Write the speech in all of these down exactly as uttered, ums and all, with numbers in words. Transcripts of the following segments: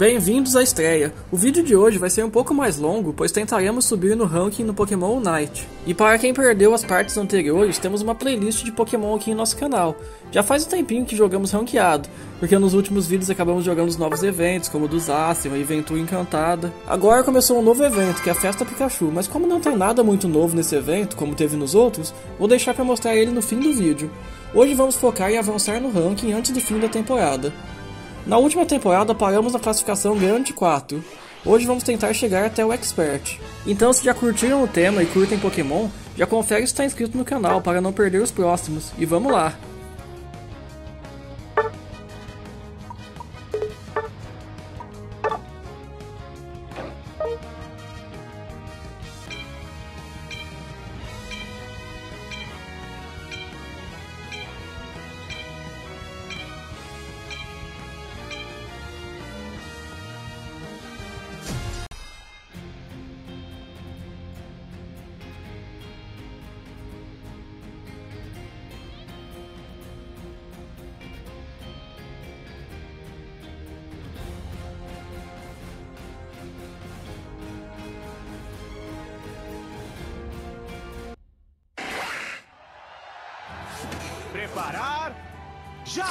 Bem-vindos à estreia! O vídeo de hoje vai ser um pouco mais longo, pois tentaremos subir no ranking no Pokémon Unite. E para quem perdeu as partes anteriores, temos uma playlist de Pokémon aqui em nosso canal. Já faz um tempinho que jogamos ranqueado, porque nos últimos vídeos acabamos jogando os novos eventos, como o do Zacian, o Evento Encantada. Agora começou um novo evento, que é a Festa Pikachu, mas como não tem nada muito novo nesse evento, como teve nos outros, vou deixar para mostrar ele no fim do vídeo. Hoje vamos focar em avançar no ranking antes do fim da temporada. Na última temporada paramos na classificação grande quatro, hoje vamos tentar chegar até o Expert. Então se já curtiram o tema e curtem Pokémon, já confere se está inscrito no canal para não perder os próximos, e vamos lá! Preparar, já!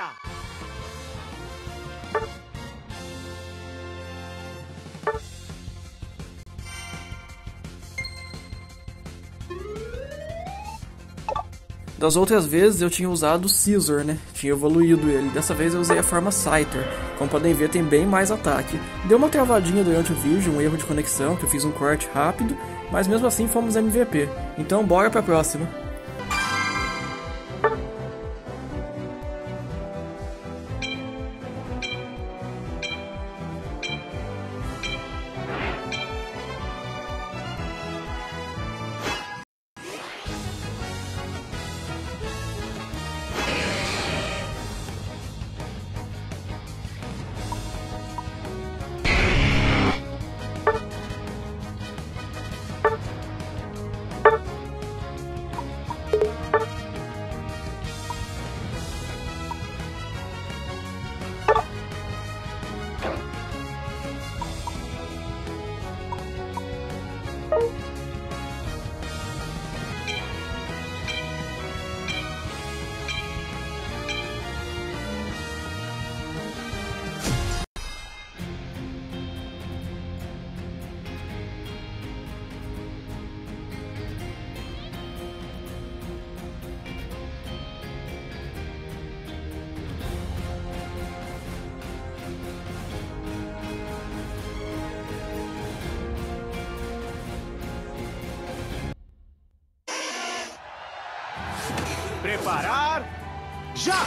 sea. Das outras vezes eu tinha usado o Scizor, né? Tinha evoluído ele. Dessa vez eu usei a forma Scyther. Como podem ver, tem bem mais ataque. Deu uma travadinha durante o vídeo, um erro de conexão, que eu fiz um corte rápido, mas mesmo assim fomos M V P. Então bora pra próxima. Preparar já!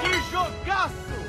Que jogaço!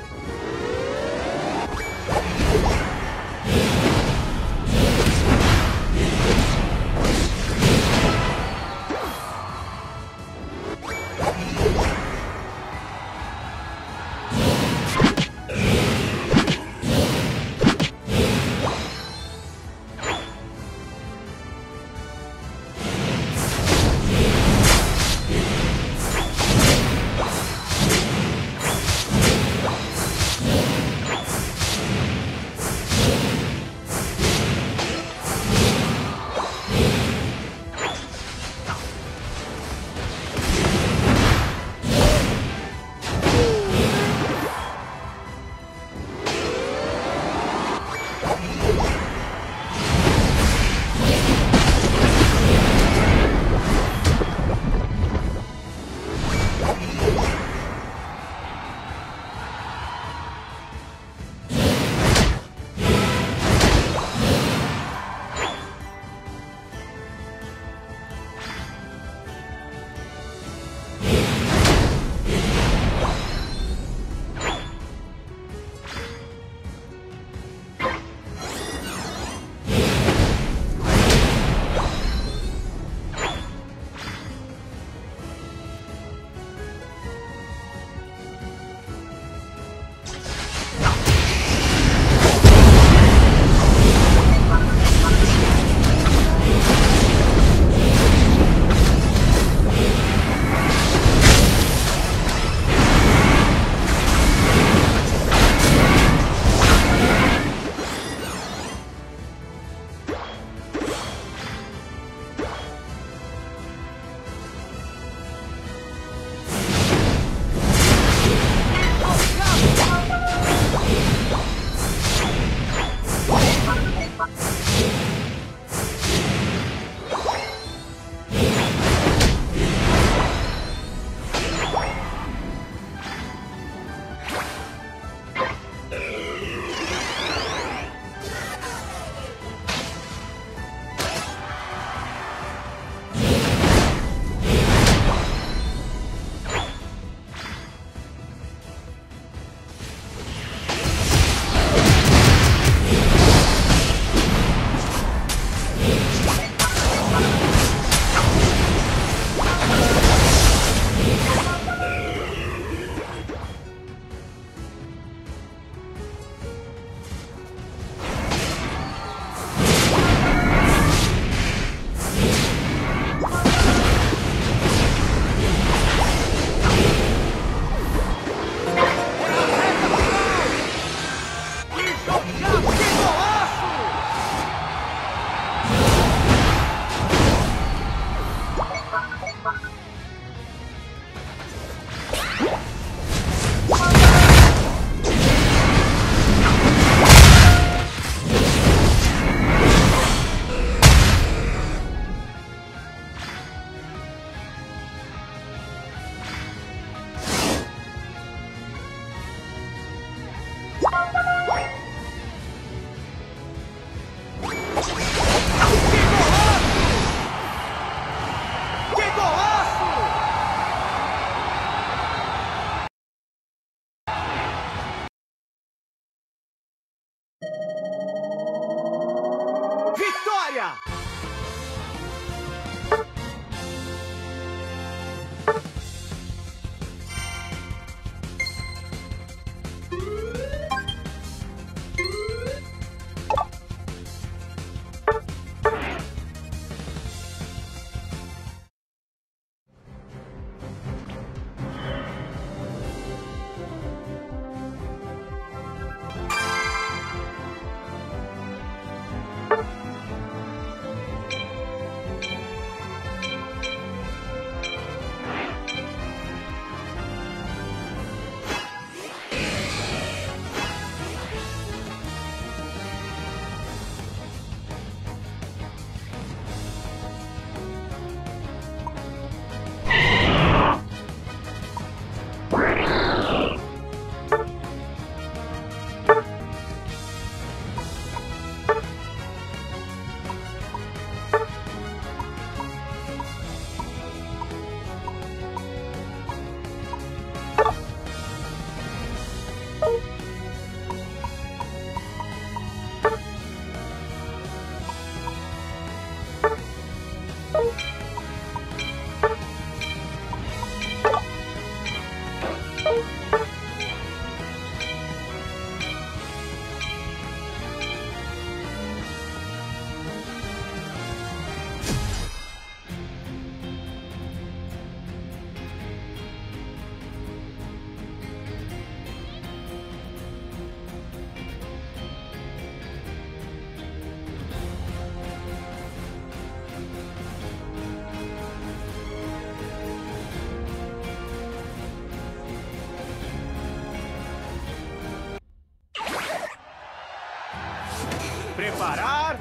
Preparar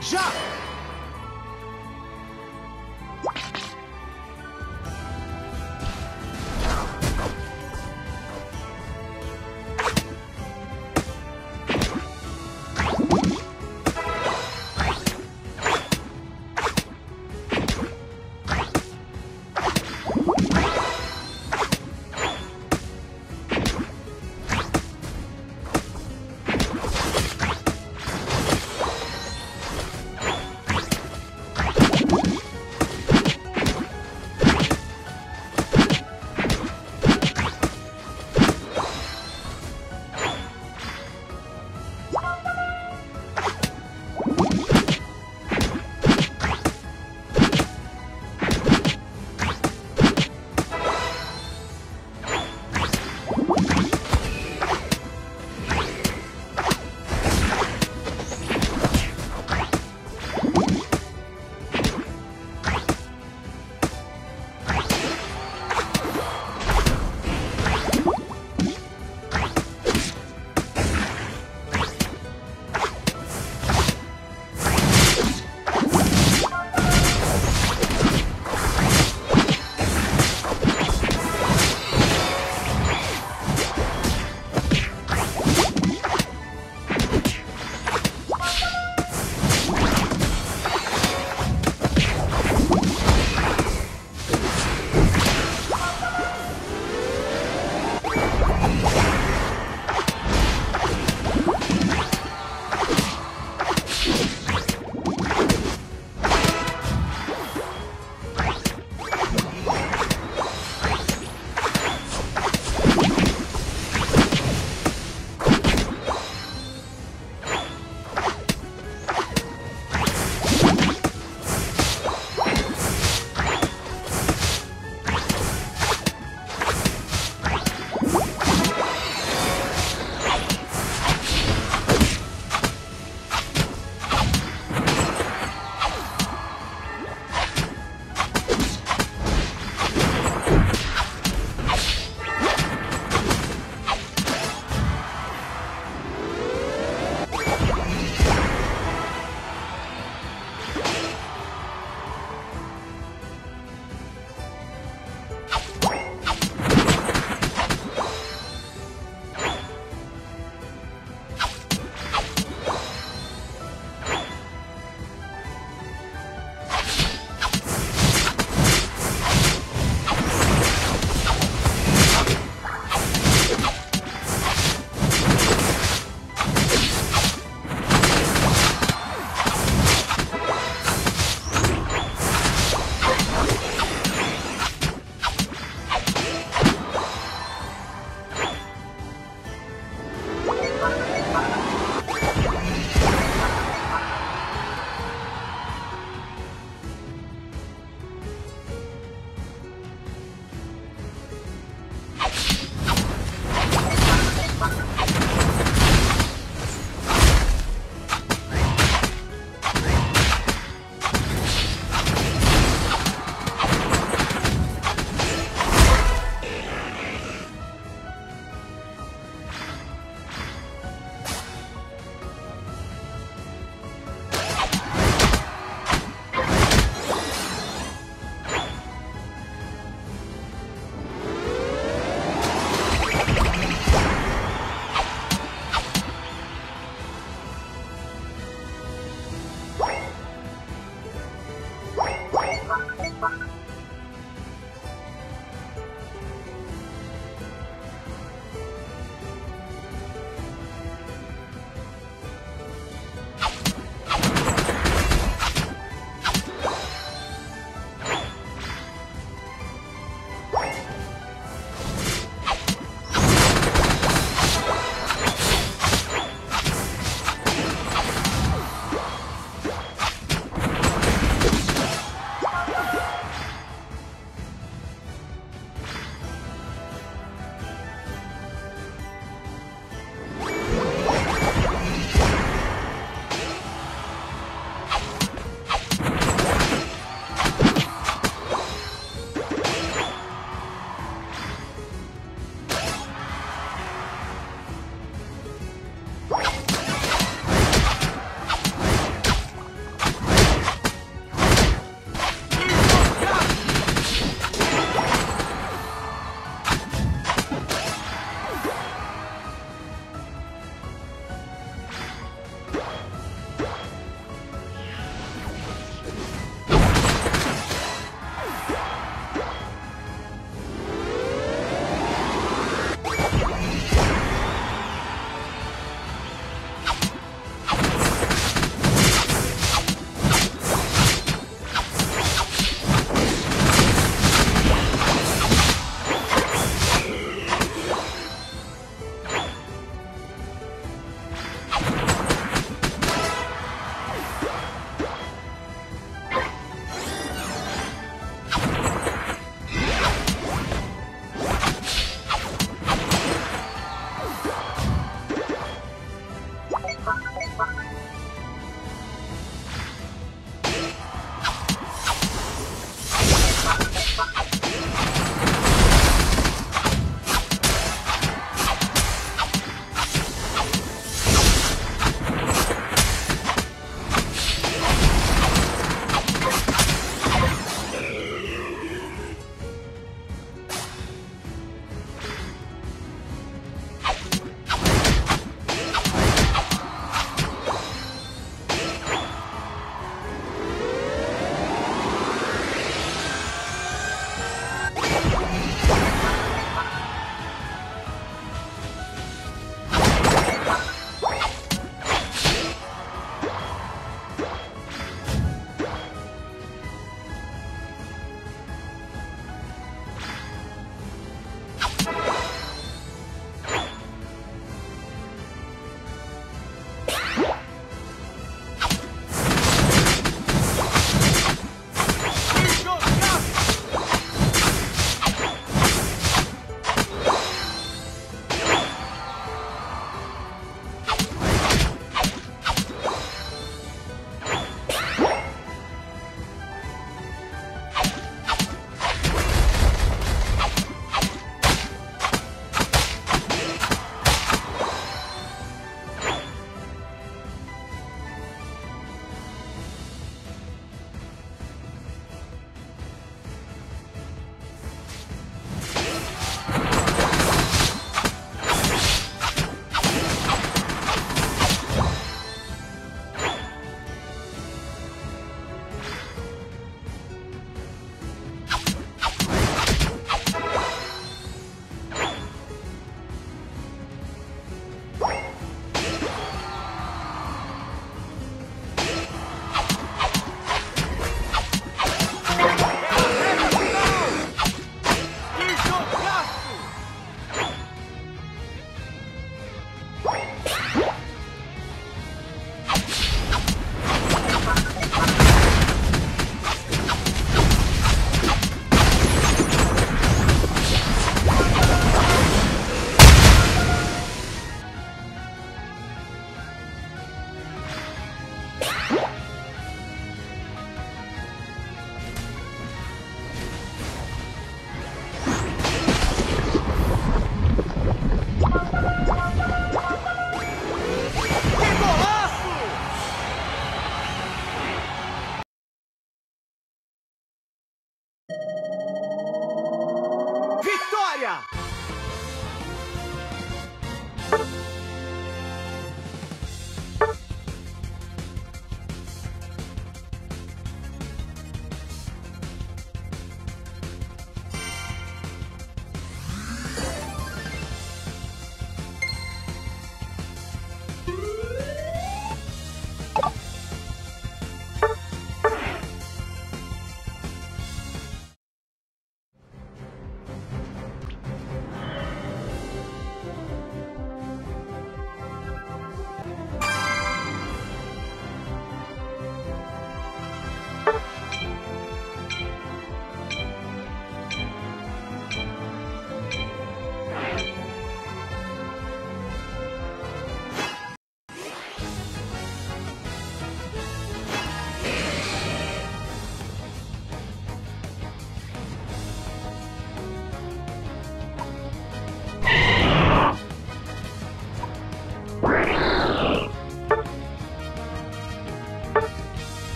já!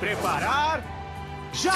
Preparar... já!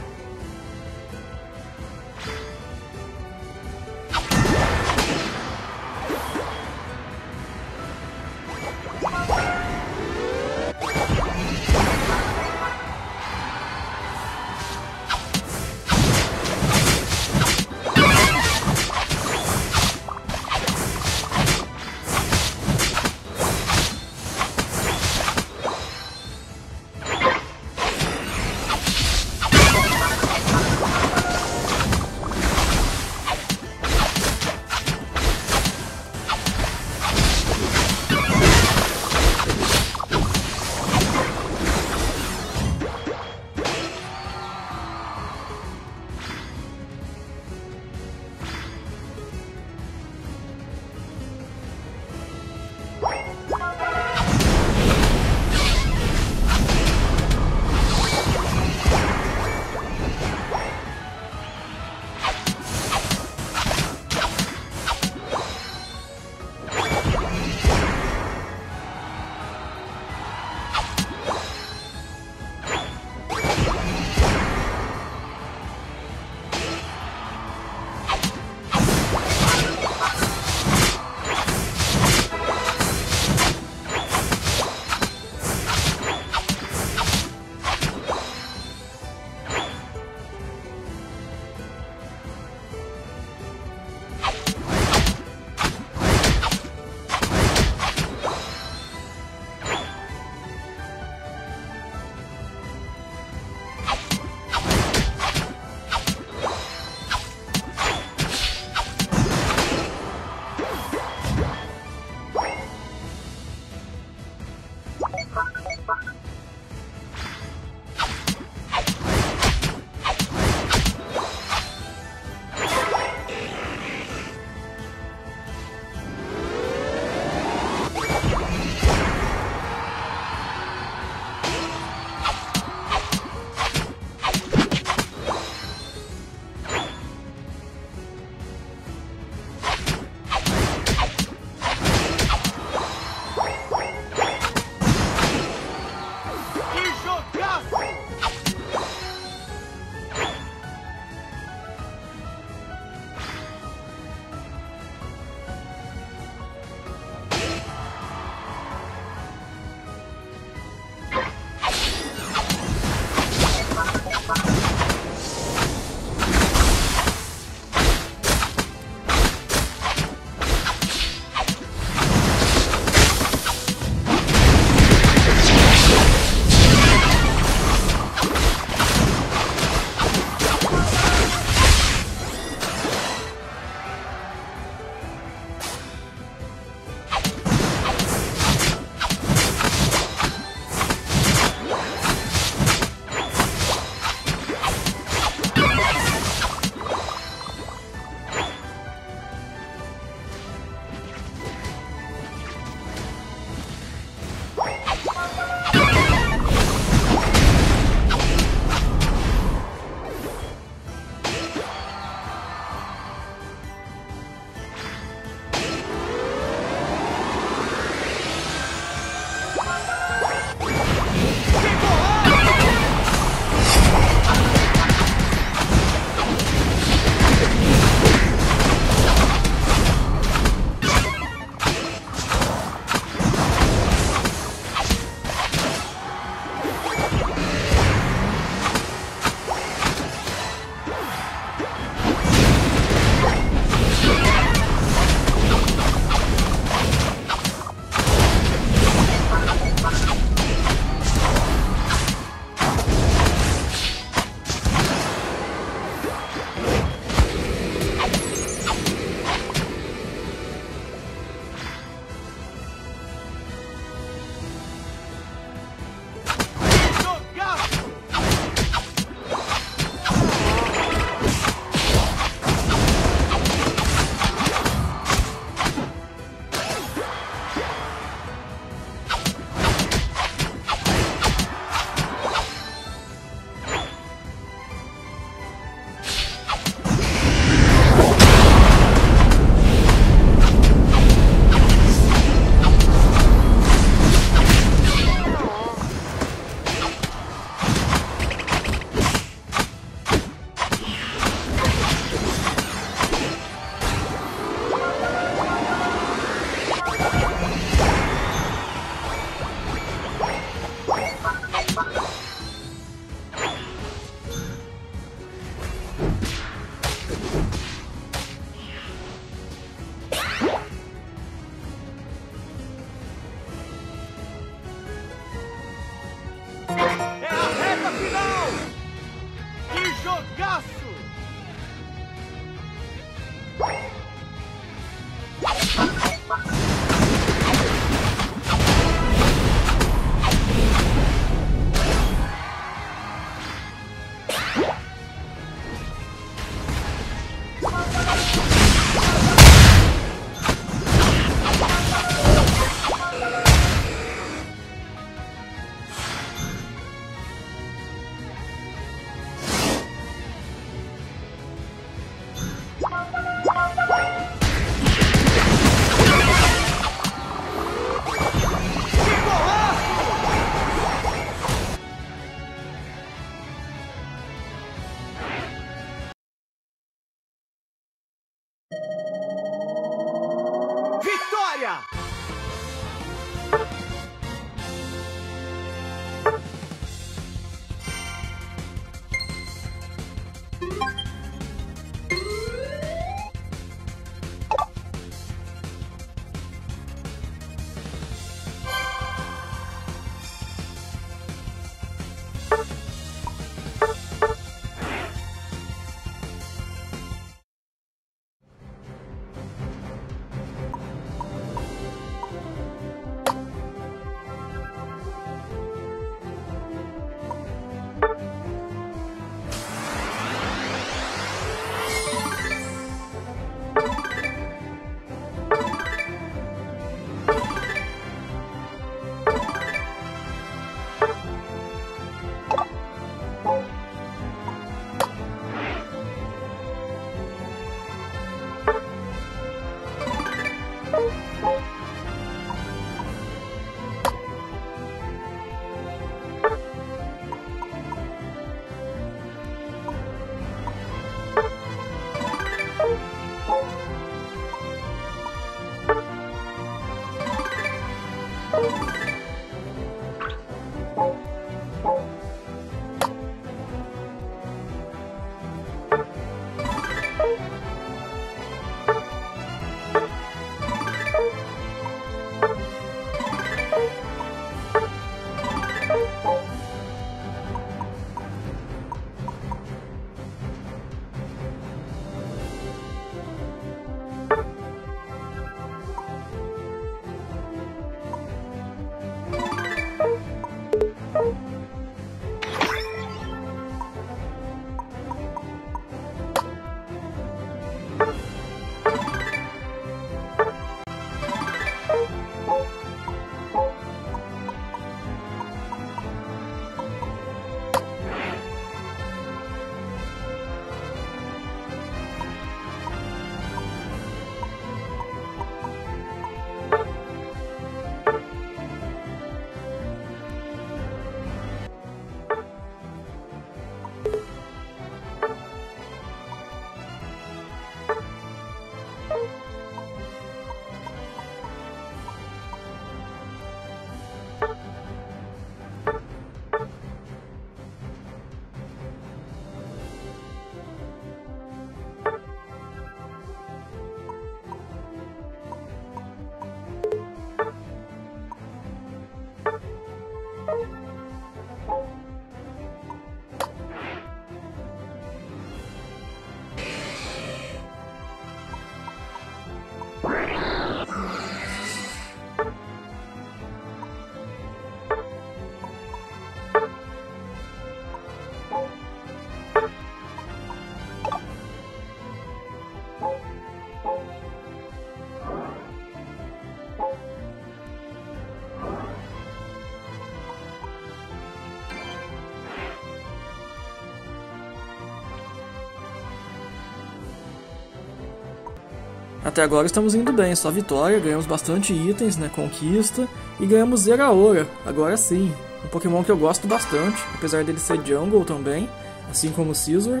Até agora estamos indo bem, só vitória, ganhamos bastante itens, né, conquista, e ganhamos Zeraora, agora sim. Um Pokémon que eu gosto bastante, apesar dele ser jungle também, assim como o Scizor.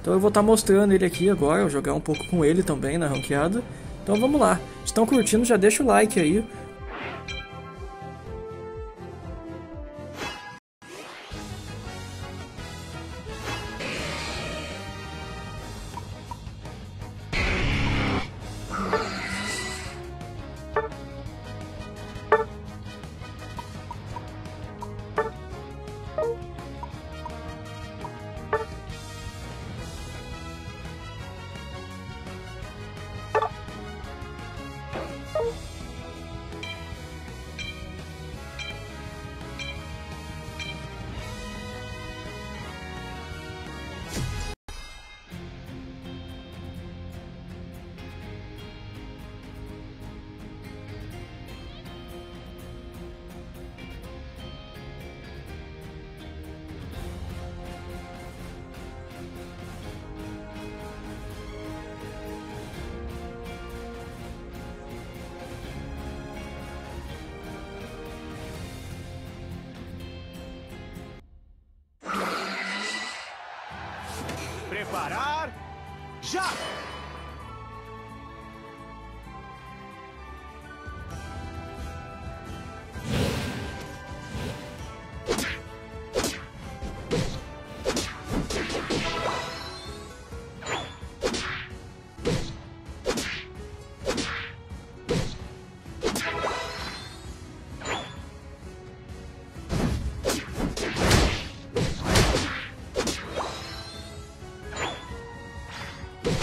Então eu vou estar mostrando ele aqui agora, jogar um pouco com ele também na ranqueada. Então vamos lá, se estão curtindo já deixa o like aí. Preparar já! You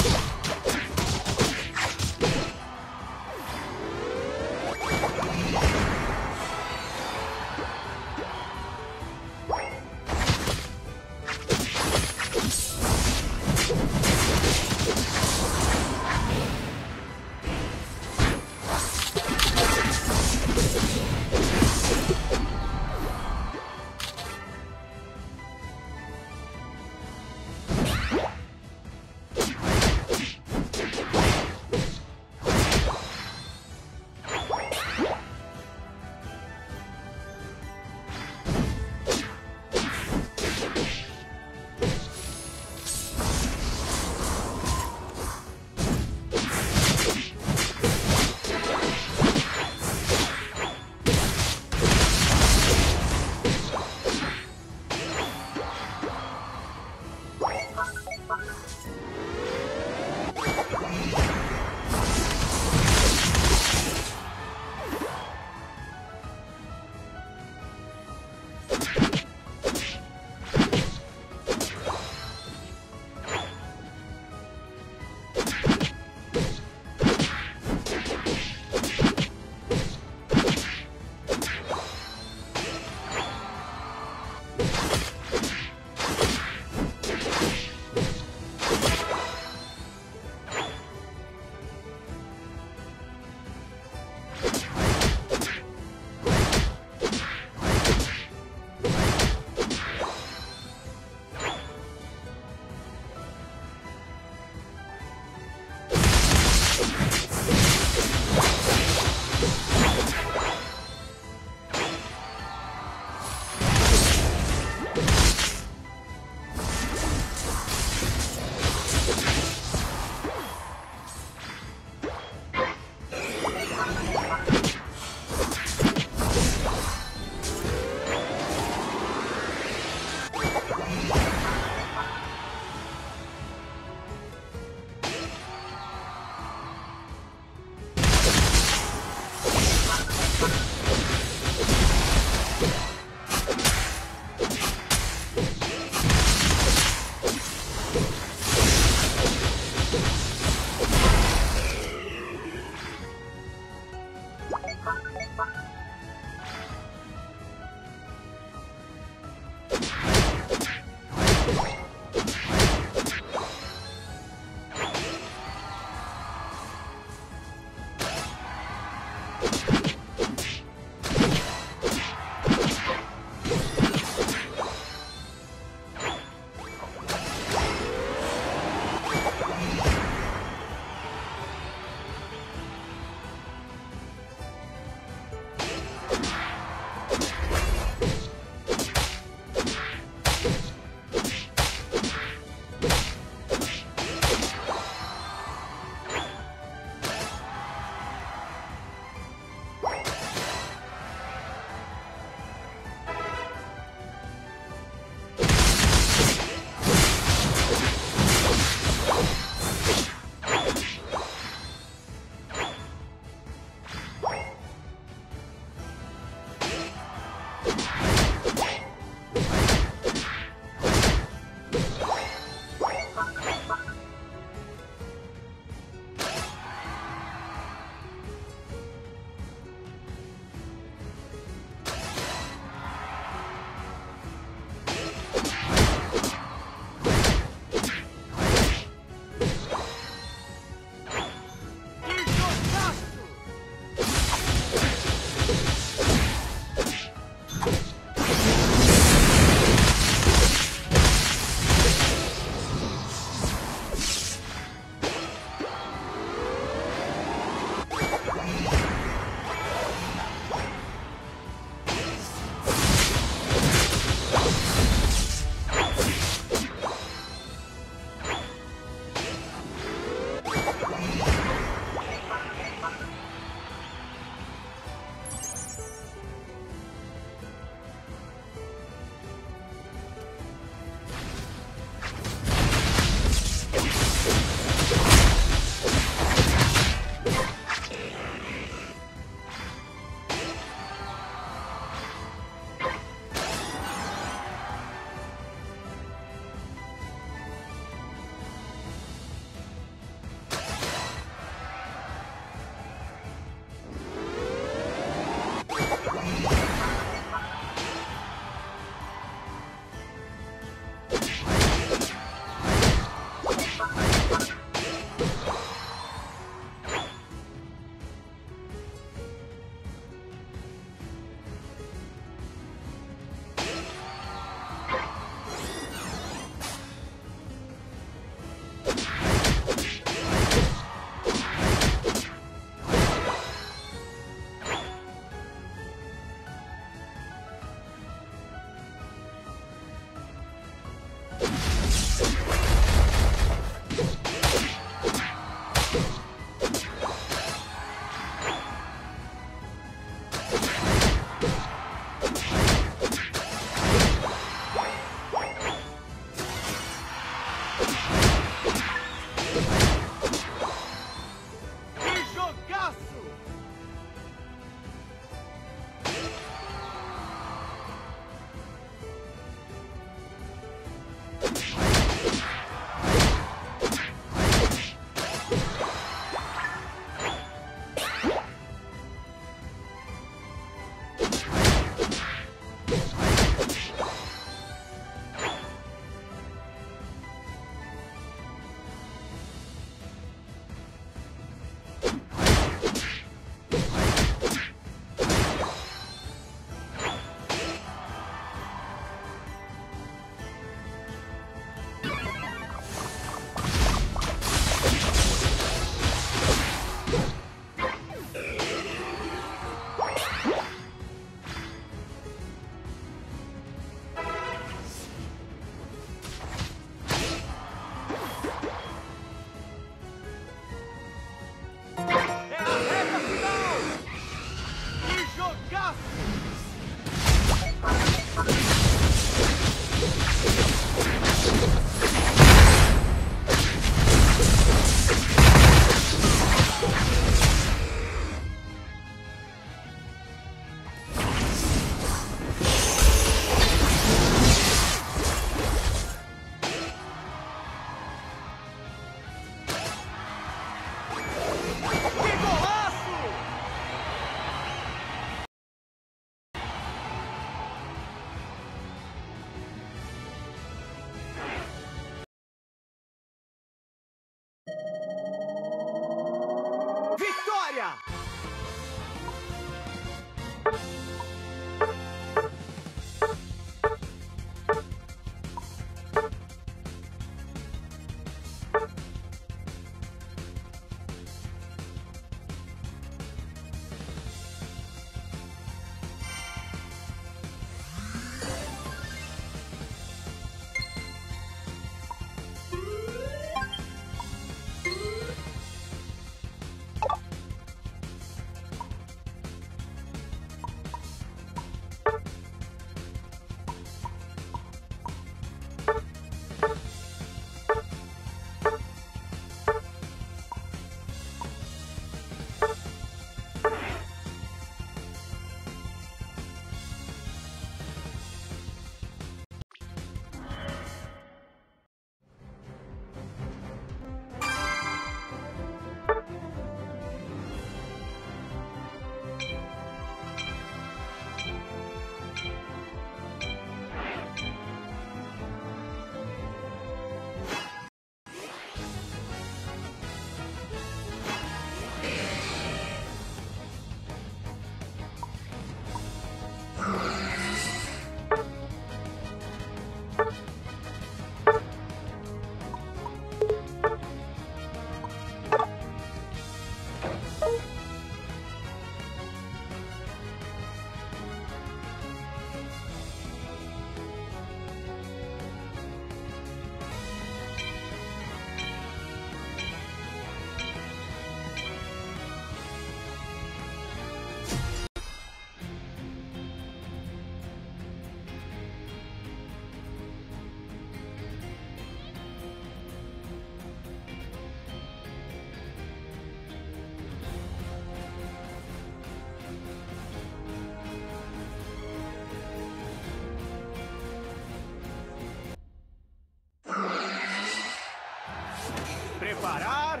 parar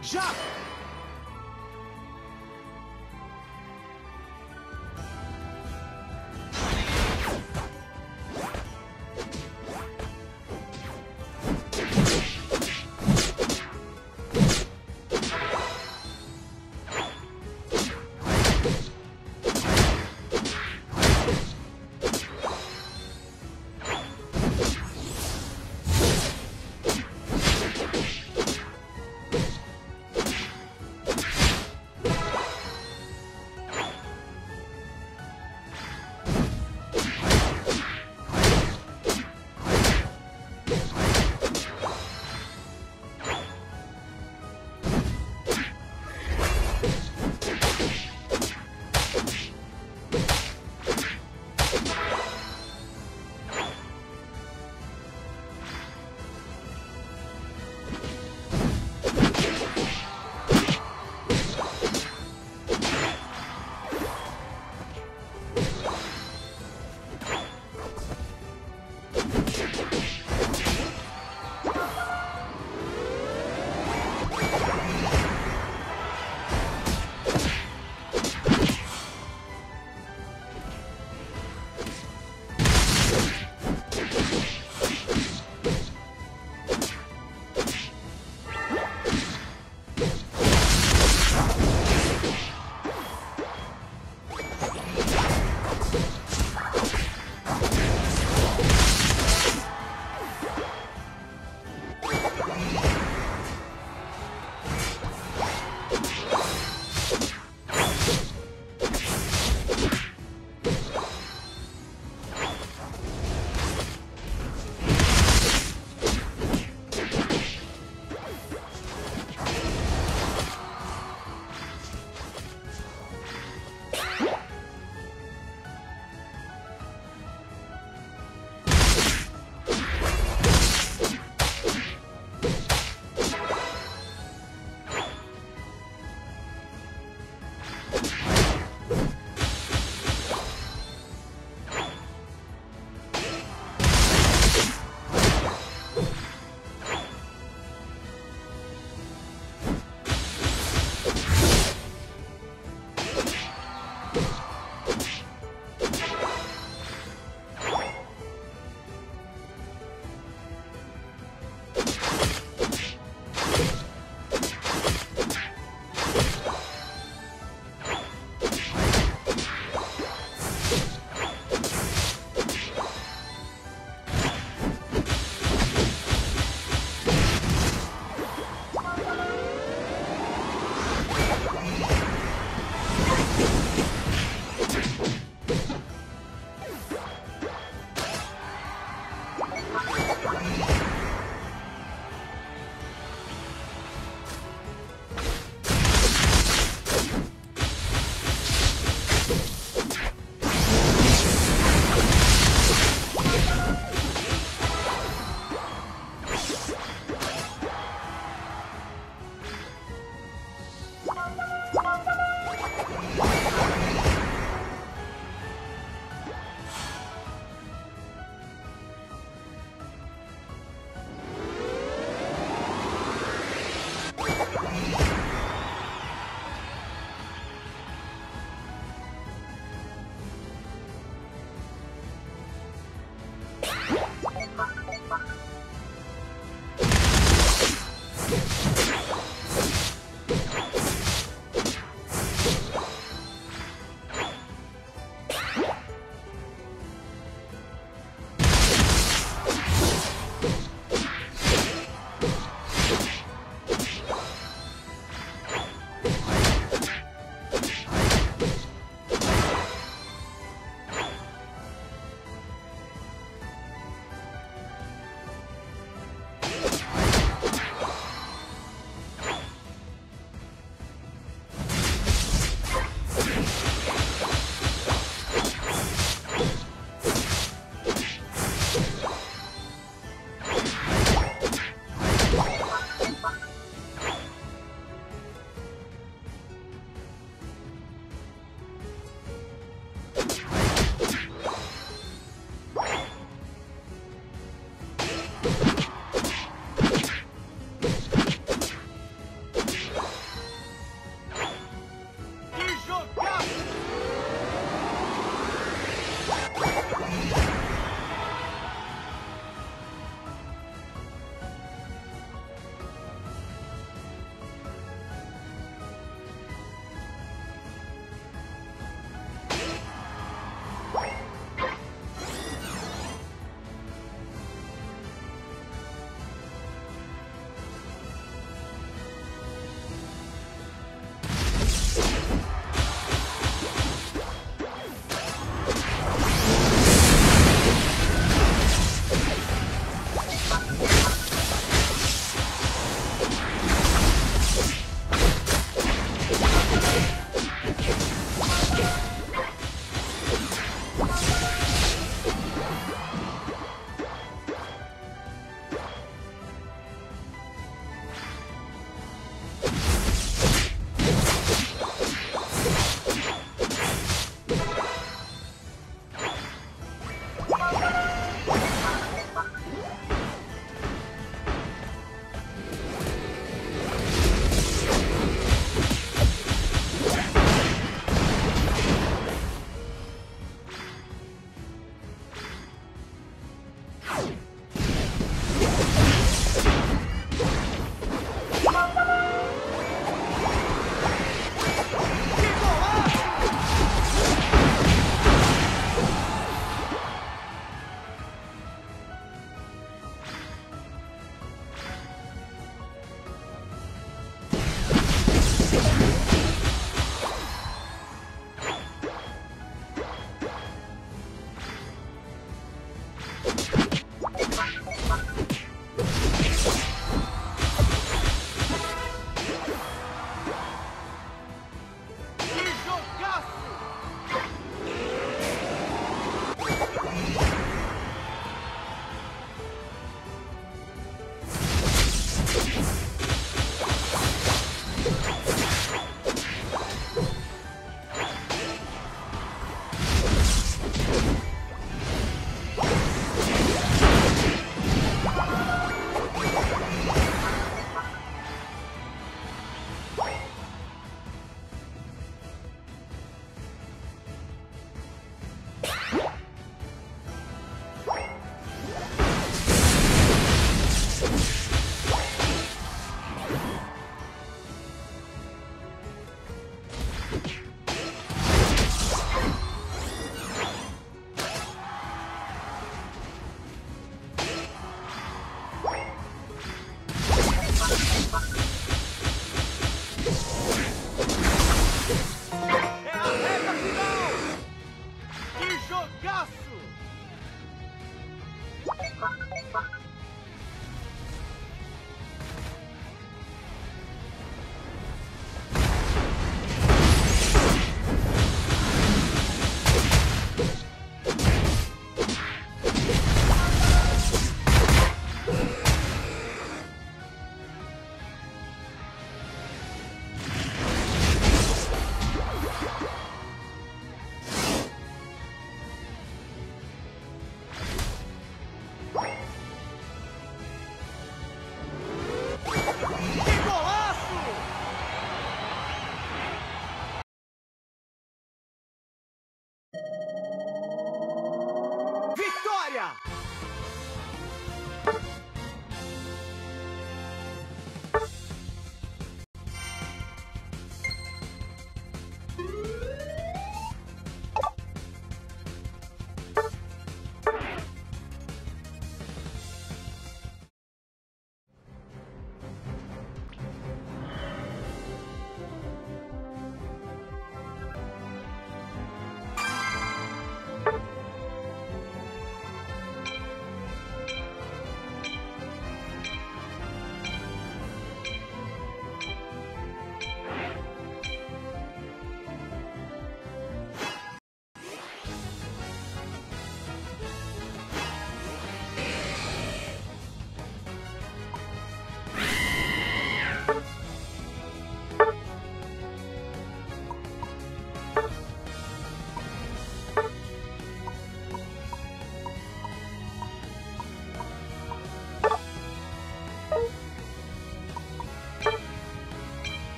já!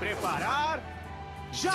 Preparar já!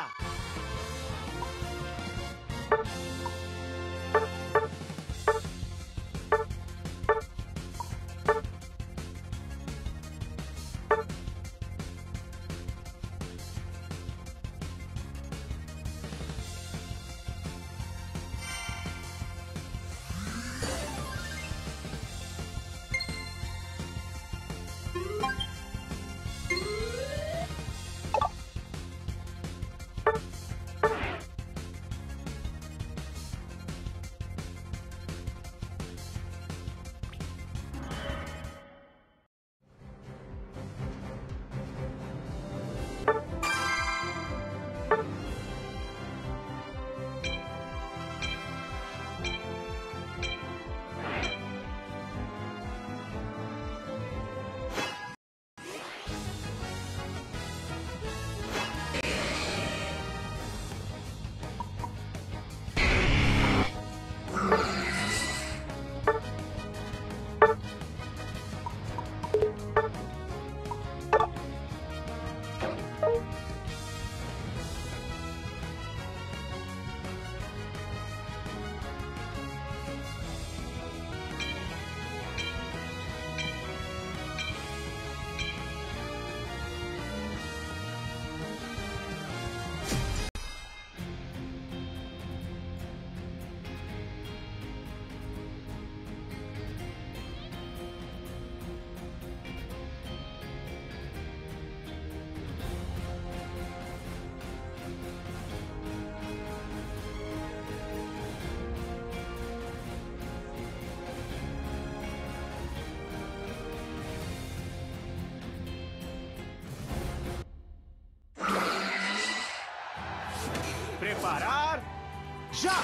Zeraora. Preparar já!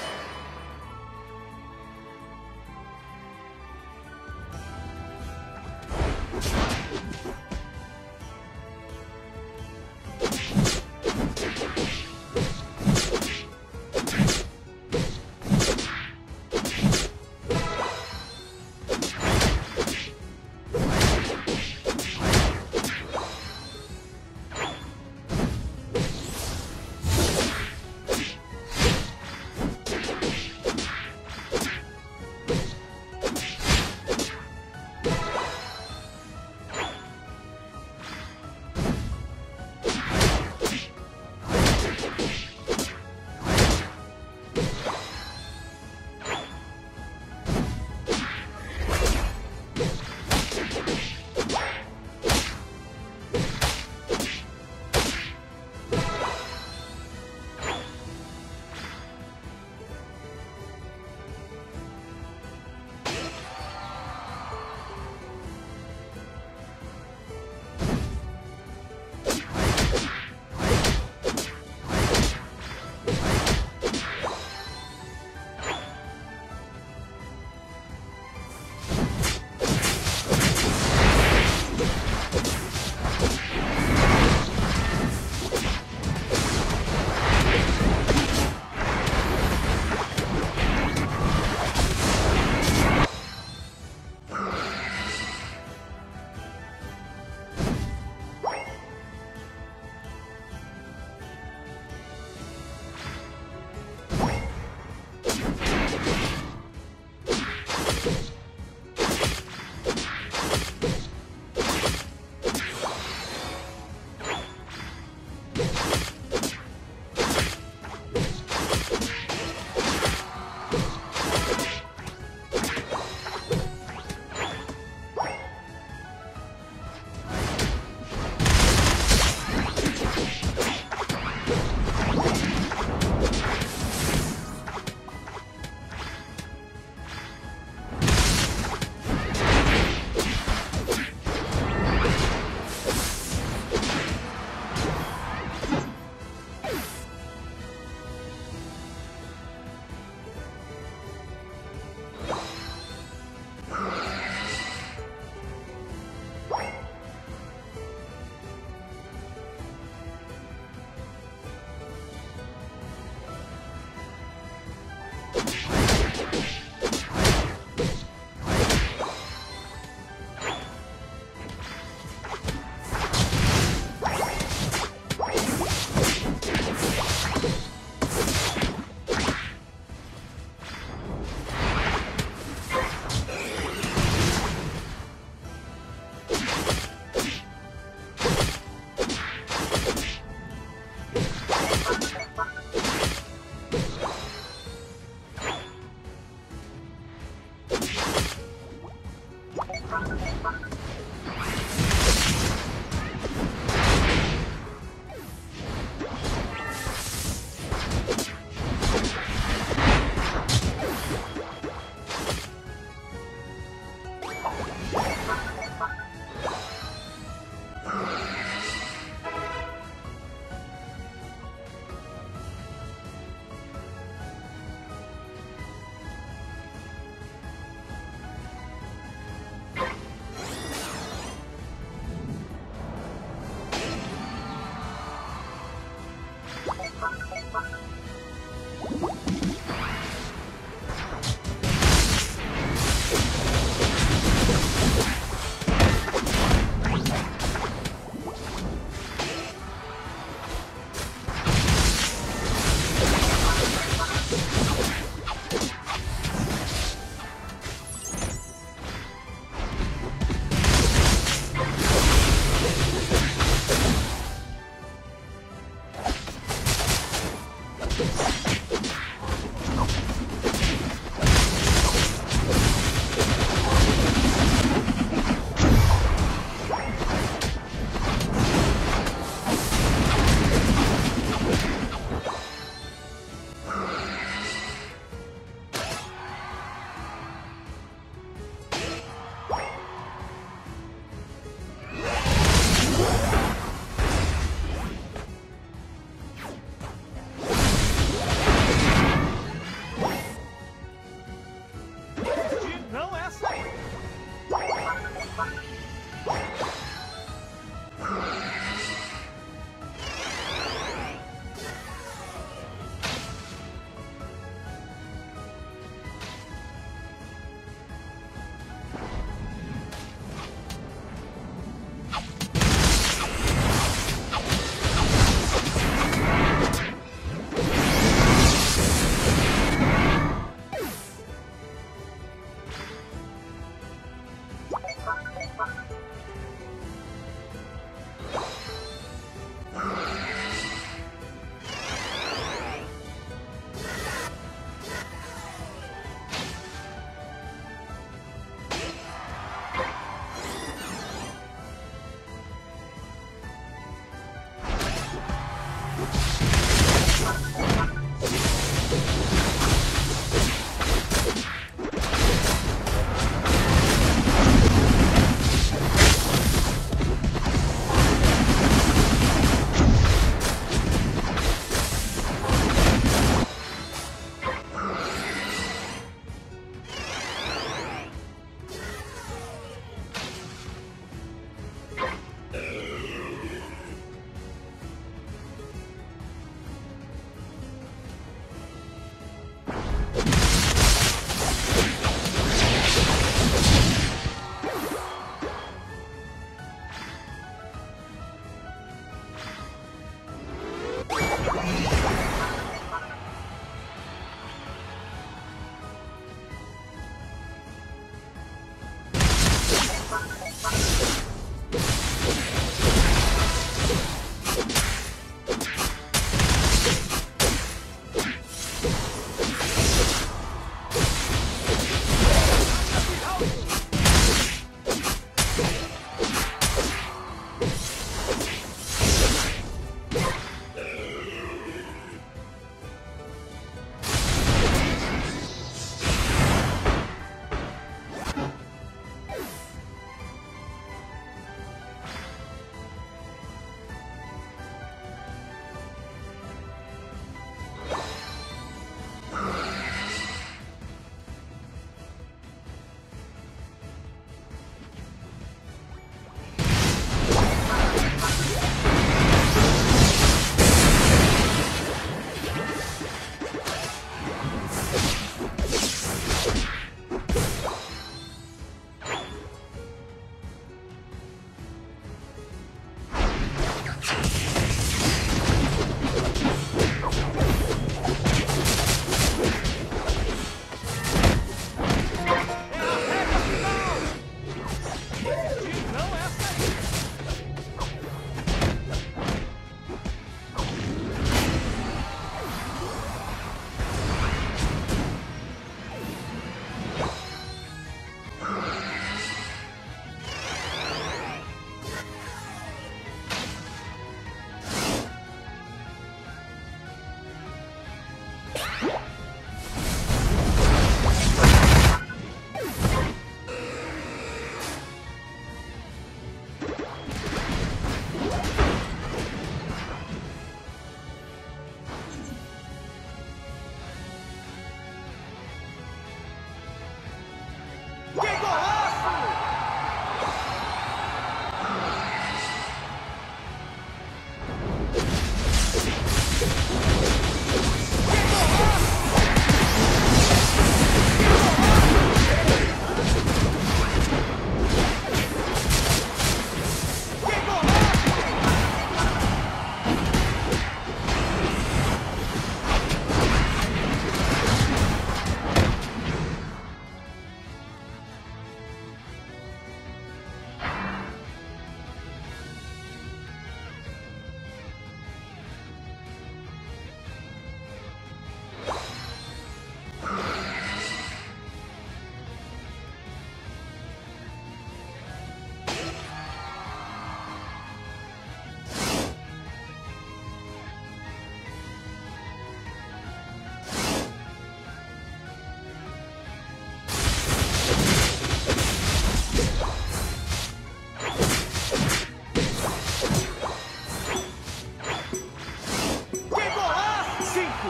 cinco,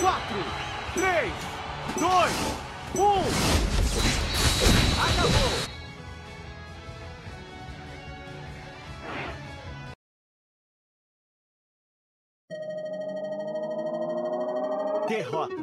quatro, três, dois, um. Acabou! Derrota.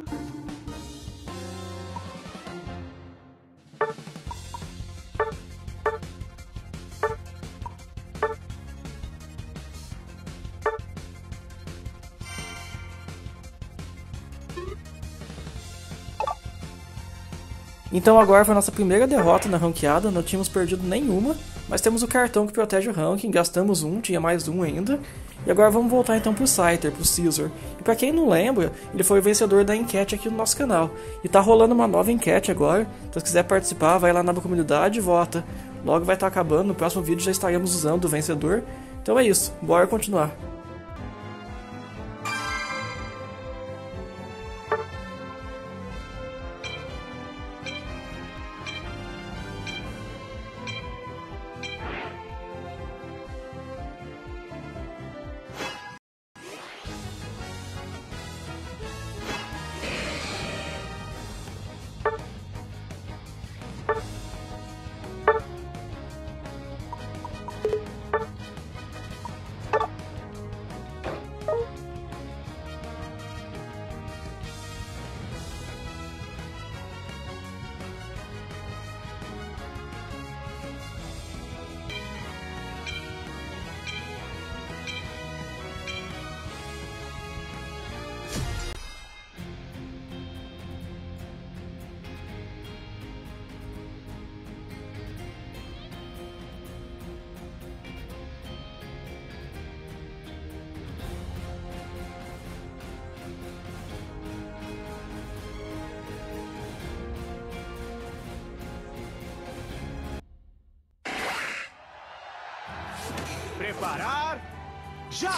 Então agora foi a nossa primeira derrota na ranqueada, não tínhamos perdido nenhuma, mas temos o cartão que protege o ranking, gastamos um, tinha mais um ainda. E agora vamos voltar então pro Scyther, pro Scizor. E pra quem não lembra, ele foi o vencedor da enquete aqui no nosso canal. E tá rolando uma nova enquete agora, então se quiser participar, vai lá na comunidade e vota. Logo vai estar acabando, no próximo vídeo já estaremos usando o vencedor. Então é isso, bora continuar. Preparar, já!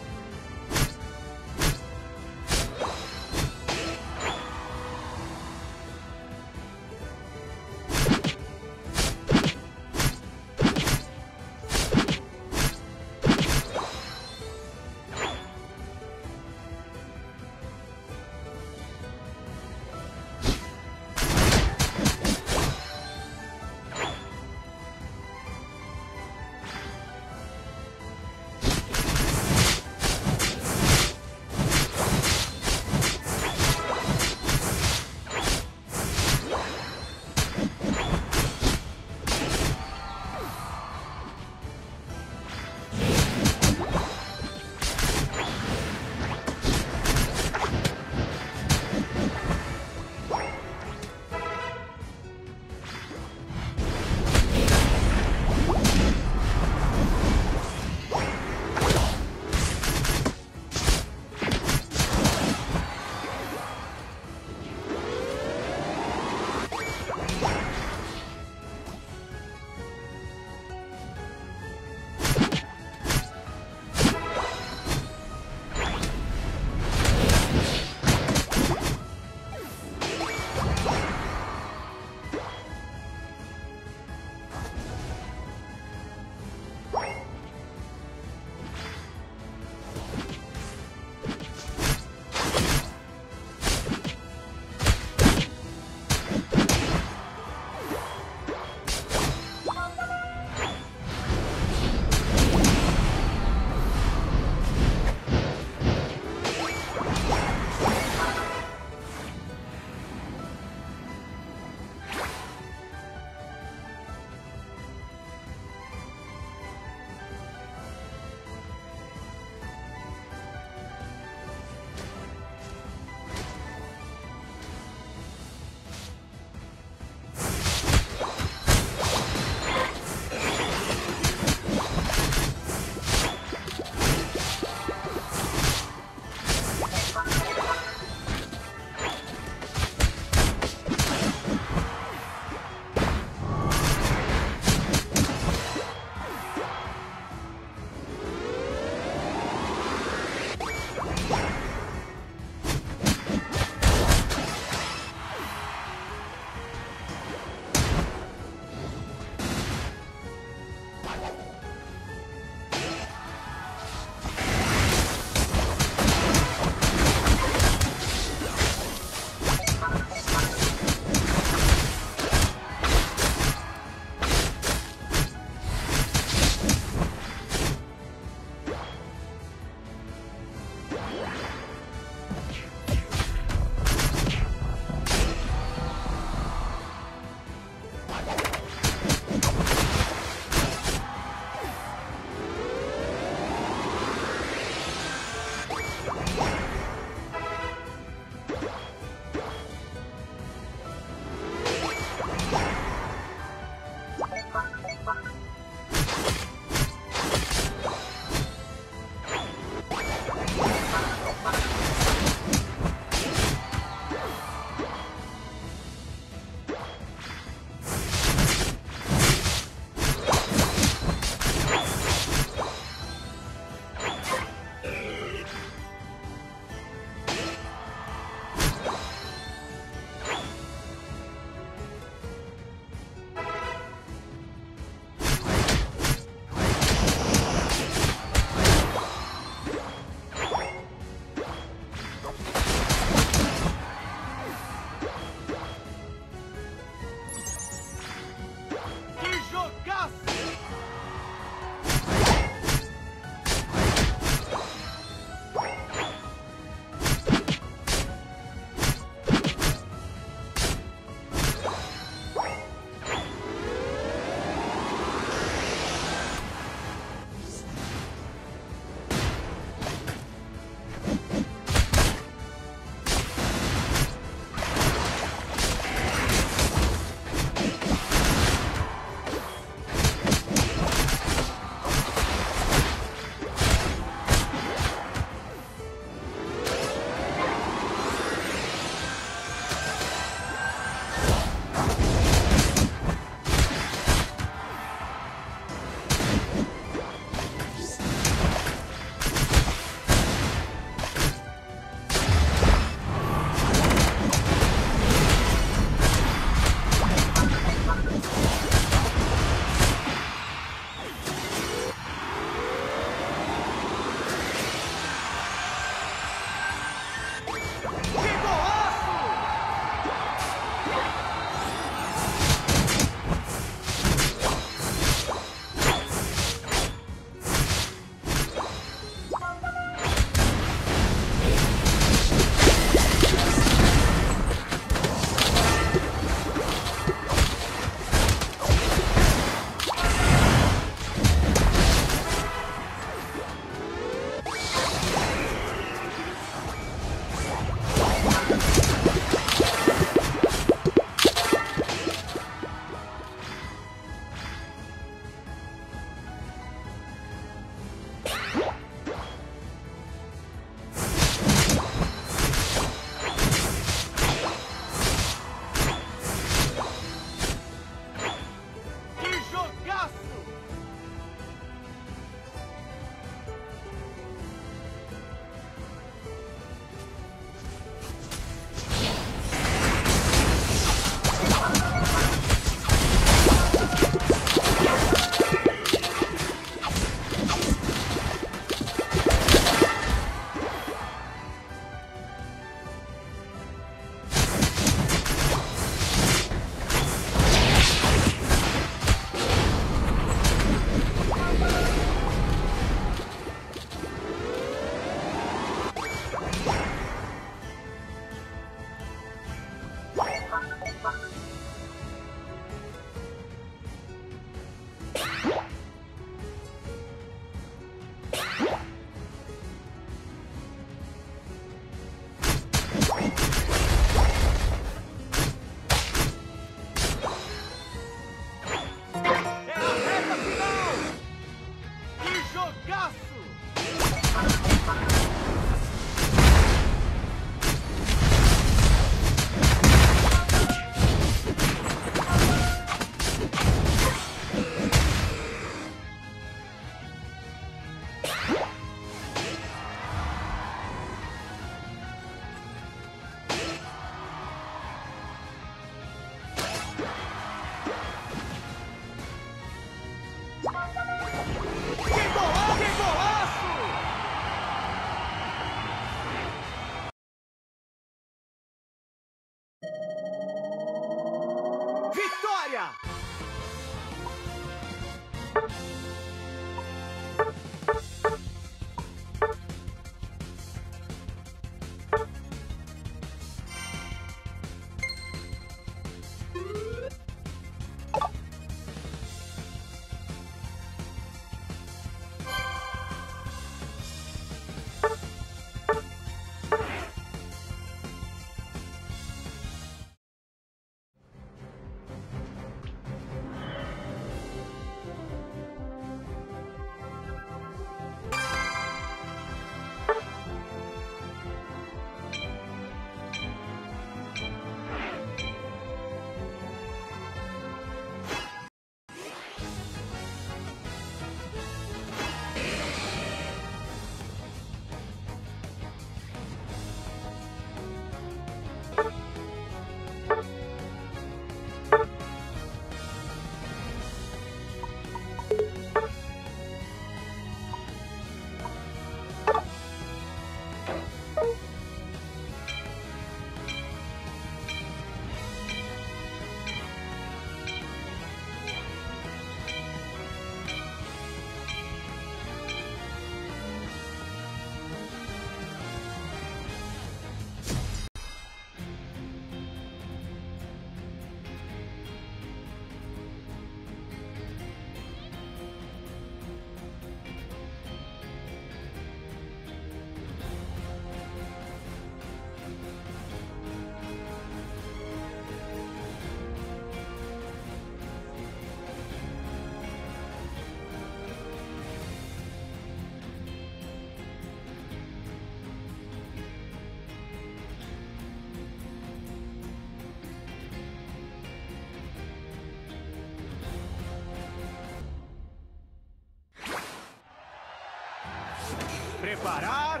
Preparar...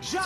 já!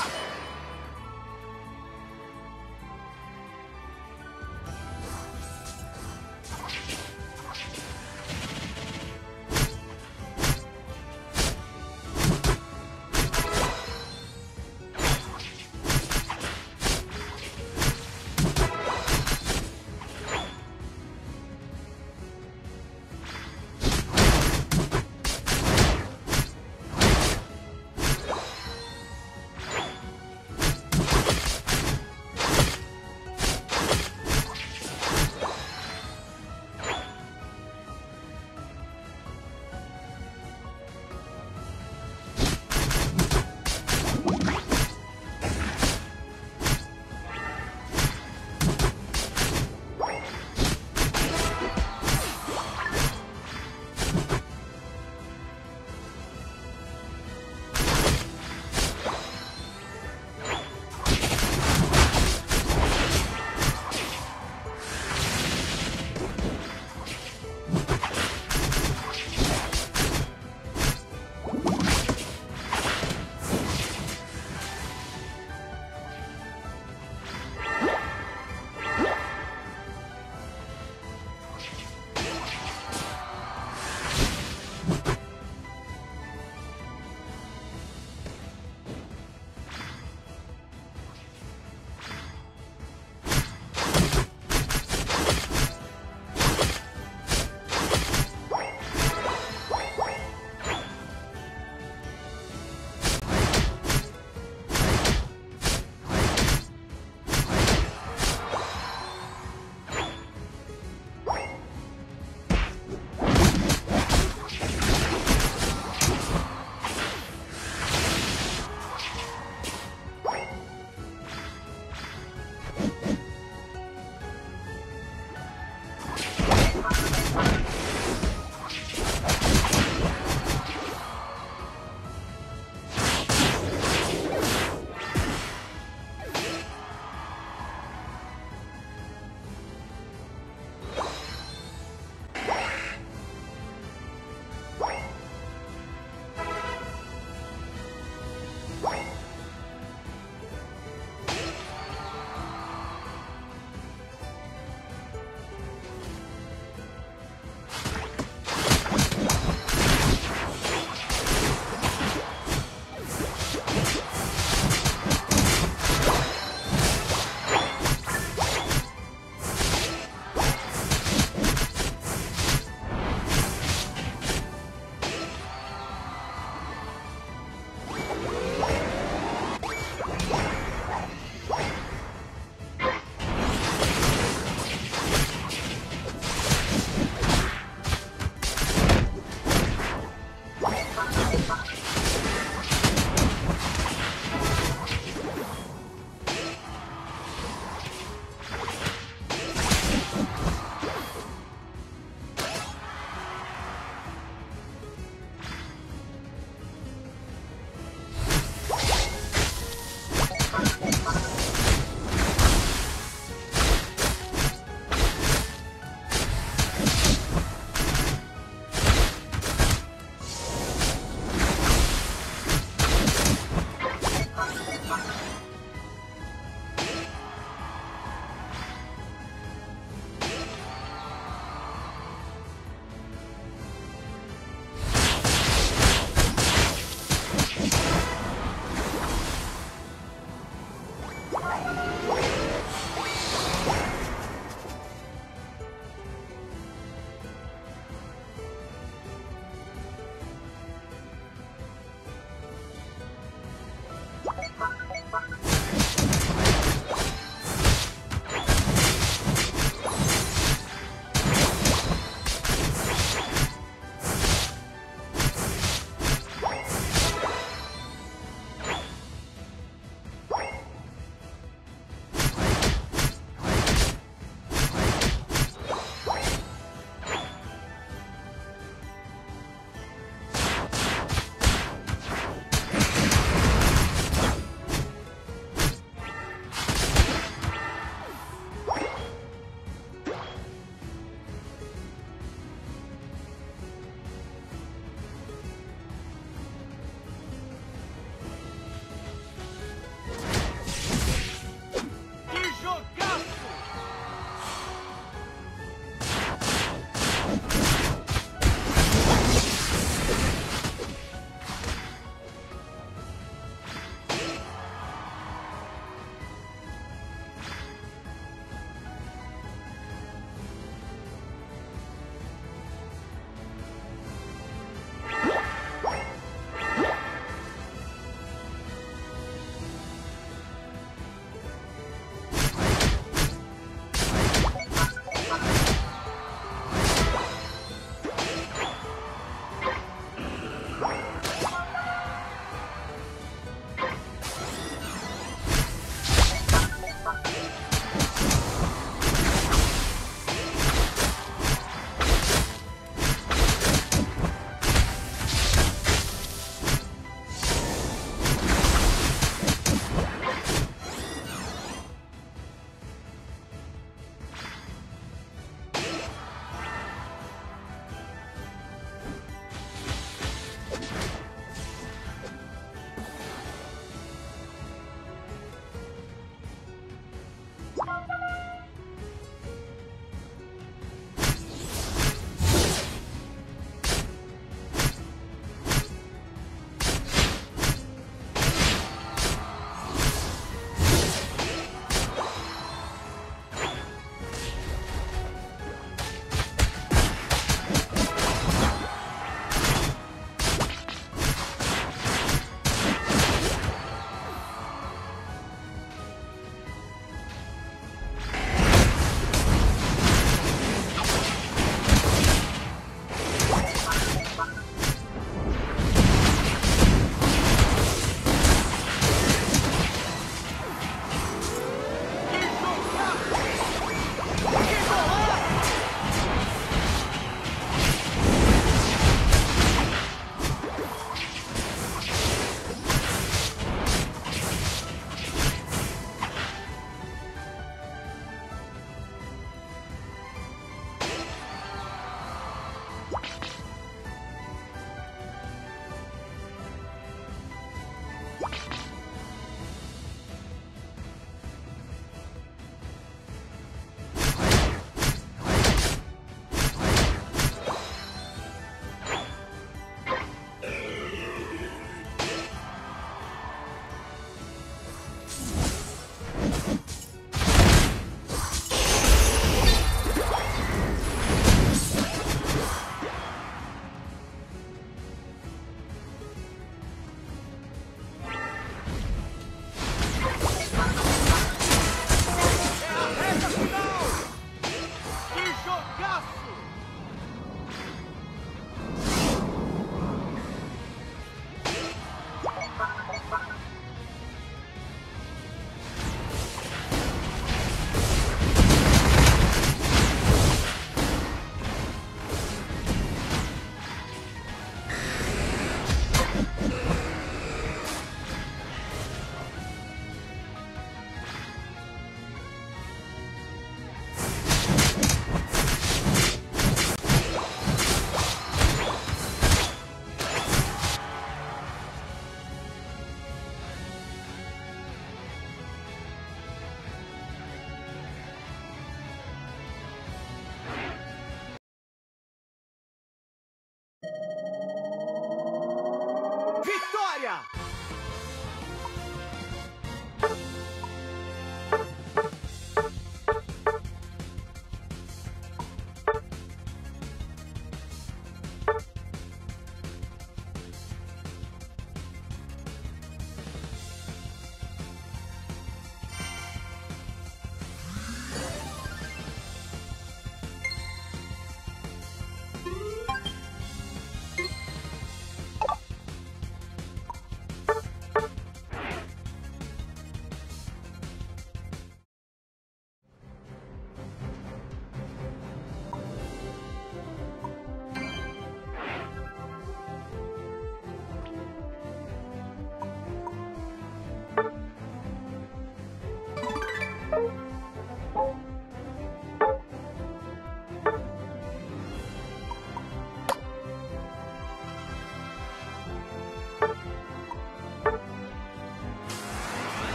¡Fuera!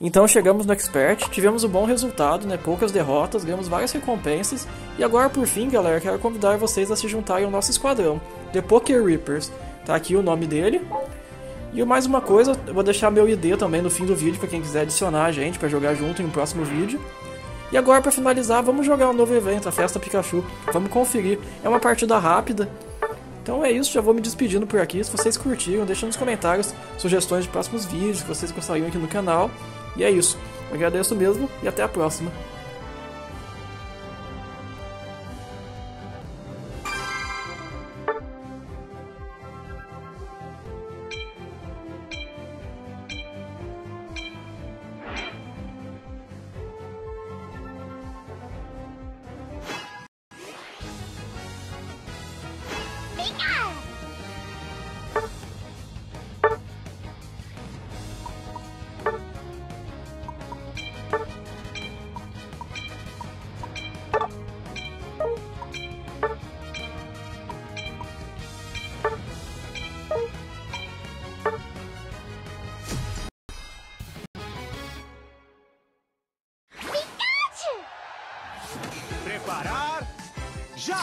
Então chegamos no Expert, tivemos um bom resultado, né? Poucas derrotas, ganhamos várias recompensas. E agora, por fim, galera, quero convidar vocês a se juntarem ao nosso esquadrão, The Poker Reapers. Tá aqui o nome dele. E mais uma coisa, eu vou deixar meu I D também no fim do vídeo, pra quem quiser adicionar a gente pra jogar junto em um próximo vídeo. E agora, pra finalizar, vamos jogar um novo evento, a Festa Pikachu. Vamos conferir, é uma partida rápida. Então é isso, já vou me despedindo por aqui. Se vocês curtiram, deixem nos comentários sugestões de próximos vídeos que vocês gostariam aqui no canal. E é isso, eu agradeço mesmo e até a próxima. Preparar já!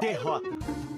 Derrota.